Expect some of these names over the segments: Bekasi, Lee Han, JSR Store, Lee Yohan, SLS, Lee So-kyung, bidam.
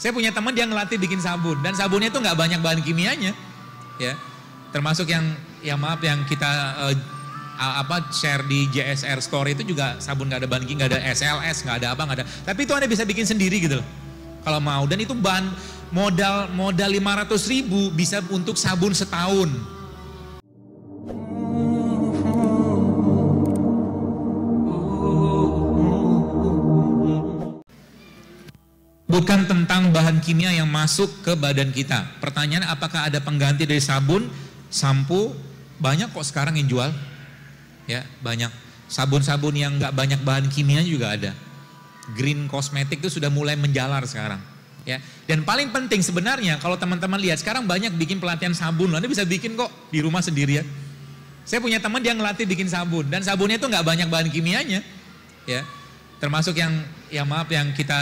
Saya punya teman dia ngelatih bikin sabun dan sabunnya itu nggak banyak bahan kimianya, ya. Termasuk yang kita share di JSR Store itu juga sabun nggak ada bahan kimia, nggak ada SLS, nggak ada apa, nggak ada. Tapi itu Anda bisa bikin sendiri gitu loh, kalau mau. Dan itu bahan modal 500.000 bisa untuk sabun setahun. Bukan tentang bahan kimia yang masuk ke badan kita. Pertanyaan, apakah ada pengganti dari sabun, sampo? Banyak kok sekarang yang jual. Ya, banyak. Sabun-sabun yang nggak banyak bahan kimia juga ada. Green kosmetik itu sudah mulai menjalar sekarang. Ya. Dan paling penting sebenarnya kalau teman-teman lihat, sekarang banyak bikin pelatihan sabun. Anda bisa bikin kok di rumah sendiri ya. Saya punya teman dia ngelatih bikin sabun. Dan sabunnya itu nggak banyak bahan kimianya. Ya. Termasuk yang kita...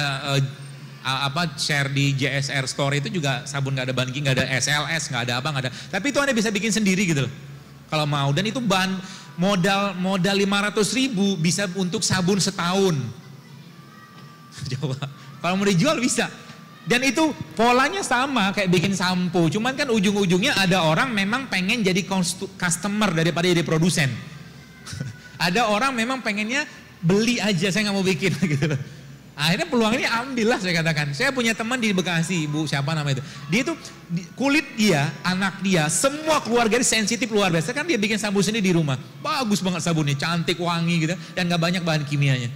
share di JSR Store itu juga sabun nggak ada bahan kimia, nggak ada SLS, nggak ada apa, nggak ada. Tapi itu Anda bisa bikin sendiri gitu loh, kalau mau. Dan itu bahan modal 500.000 bisa untuk sabun setahun. Coba, kalau mau dijual bisa. Dan itu polanya sama kayak bikin sampo, cuman kan ujung-ujungnya ada orang memang pengen jadi customer daripada jadi produsen. Ada orang memang pengennya beli aja, saya nggak mau bikin gitu loh. Akhirnya peluang ini ambillah, saya katakan. Saya punya teman di Bekasi, Ibu siapa namanya itu. Dia itu kulit dia, anak dia, semua keluarga dia sensitif luar biasa. Kan dia bikin sabun sendiri di rumah. Bagus banget sabunnya, cantik, wangi gitu. Dan gak banyak bahan kimianya.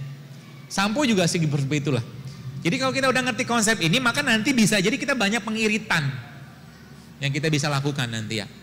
Sampo juga seperti itulah. Jadi kalau kita udah ngerti konsep ini, maka nanti bisa jadi kita banyak pengiritan yang kita bisa lakukan nanti ya.